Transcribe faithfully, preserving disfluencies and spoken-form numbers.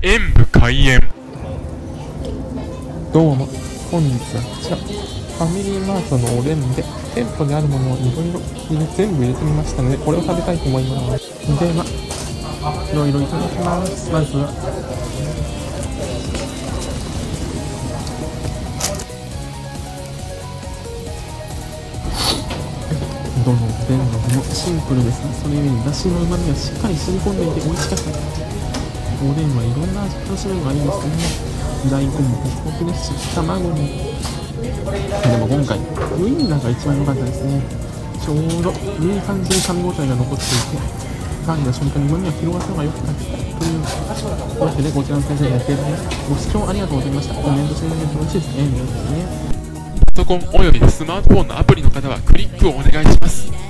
演武開演。どうも、本日はこちら、ファミリーマートのおでんで、店舗であるものをいろいろ全部入れてみましたので、これを食べたいと思います。では、いろいろいただきます。まずは、どのおでんの具もシンプルですが、それゆえにだしのうまみがしっかり染み込んでいて美味しかった。おでんはいろんな味楽しめるのがいいですね。大根もホクホクですし、卵も。でも今回ウインナーが一番良かったですね。ちょうどいい感じに噛み応えが残っていて、噛んだ瞬間に旨味が広がったのが良かったというわけで、こちらの先生やっていただきます。ご視聴ありがとうございました。コメントしていただけると嬉しいですね。パソコンおよびスマートフォンのアプリの方はクリックをお願いします。